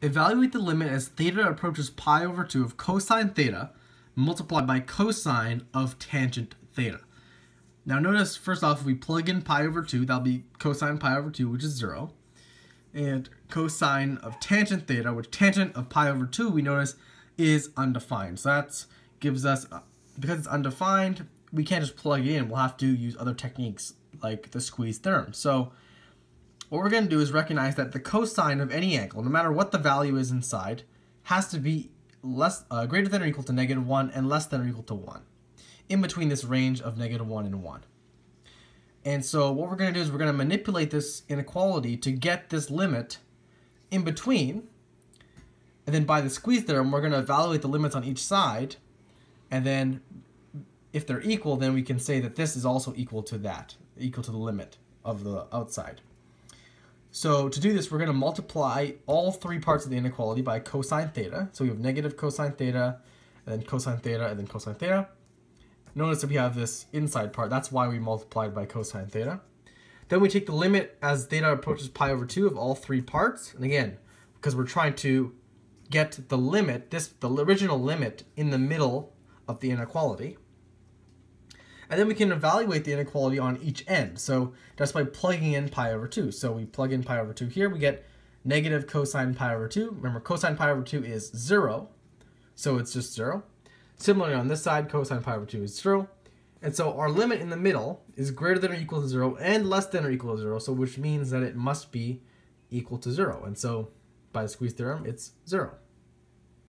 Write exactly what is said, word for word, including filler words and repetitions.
Evaluate the limit as theta approaches pi over two of cosine theta multiplied by cosine of tangent theta. Now notice, first off, if we plug in pi over two, that'll be cosine pi over two, which is zero. And cosine of tangent theta, which tangent of pi over two, we notice, is undefined. So that gives us, because it's undefined, we can't just plug it in. We'll have to use other techniques like the squeeze theorem. So what we're going to do is recognize that the cosine of any angle, no matter what the value is inside, has to be less uh, greater than or equal to negative one and less than or equal to one, in between this range of negative one and one. And so what we're going to do is we're going to manipulate this inequality to get this limit in between, and then by the squeeze theorem, we're going to evaluate the limits on each side, and then if they're equal, then we can say that this is also equal to that, equal to the limit of the outside. So to do this, we're going to multiply all three parts of the inequality by cosine theta. So we have negative cosine theta, and then cosine theta, and then cosine theta. Notice that we have this inside part. That's why we multiplied by cosine theta. Then we take the limit as theta approaches pi over two of all three parts. And again, because we're trying to get the limit, this the original limit in the middle of the inequality. And then we can evaluate the inequality on each end. So that's by plugging in pi over two. So we plug in pi over two here. We get negative cosine pi over two. Remember, cosine pi over two is zero. So it's just zero. Similarly, on this side, cosine pi over two is zero. And so our limit in the middle is greater than or equal to zero and less than or equal to zero, so which means that it must be equal to zero. And so by the squeeze theorem, it's zero.